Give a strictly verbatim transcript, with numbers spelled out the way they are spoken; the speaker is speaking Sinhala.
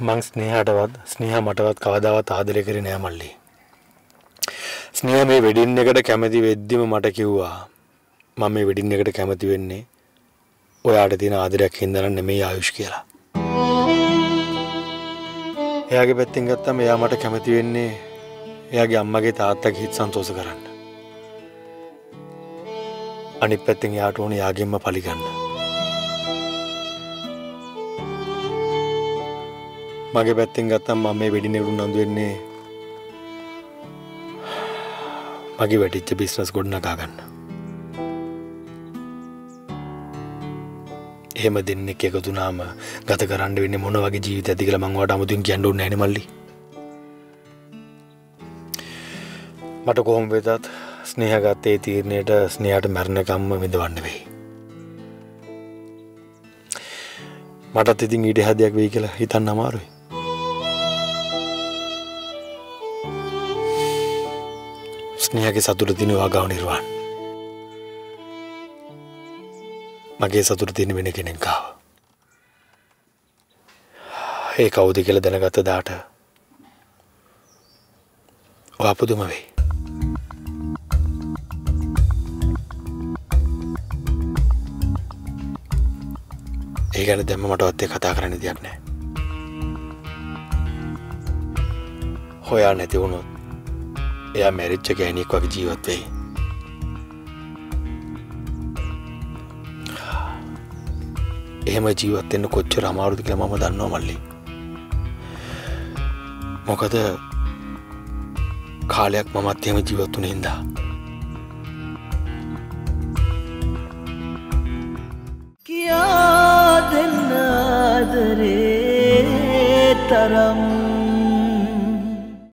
mang sneha atavad sneha matavad kavadawat aadare karine naha malli sneha me wedding ekata kemathi weddima mata kiwwa mama me wedding ekata kemathi wenne oyata thiyena aadareyak hindana nemei ayush kiyala eyage patten gattama eya mata kemathi wenne eyage ammage taaththage hith santosa karanna anith patten eyata one eyagenma paliganna මගේ පැත්තෙන් ගත්තම මම මේ වෙඩින් එකට උනන්දු වෙන්නේ මගේ වැටිච්ච බිස්නස් ගොඩනගා ගන්න. එහෙම දෙන්නෙක් එකතු වුණාම ගත කරන්න වෙන්නේ මොන වගේ ජීවිතයක්ද කියලා මම ඔයාලට අමුතුවෙන් කියන්න ඕනේ නැහැ නේ මල්ලි. මට කොහොම වෙතත් ස්නේහ ගත්තේ තීරණයට ස්නේහට මරණකම්ම විඳවන්න වෙයි. මටත් ඉතින් ඊට හැදයක් වෙයි කියලා හිතන්න අමාරුයි. ස්නේහගේ සතුට දින වගාව නිර්වාණ. මගේ සතුට දින වෙන කෙනෙක් ගාව. ඒ කවුද කියලා දැනගත්ත දාට ඔයා පුදුම වෙයි. ඒ ගැන දැම්ම මටවත් ඒක කතා කරන්න දෙයක් නැහැ. හොයා නැති වුණොත් එයා මැරිච්ච ගෑණියෙක් වගේ ජීවත් වෙයි. එහෙම ජීවත් වෙන්න කොච්චර අමාරුද කියලා මම දන්නවා මල්ලි. මොකද කාලයක් මමත් එහෙම ජීවත් වුණේ හින්දා. කියා දෙන්න ආදරේ තරම්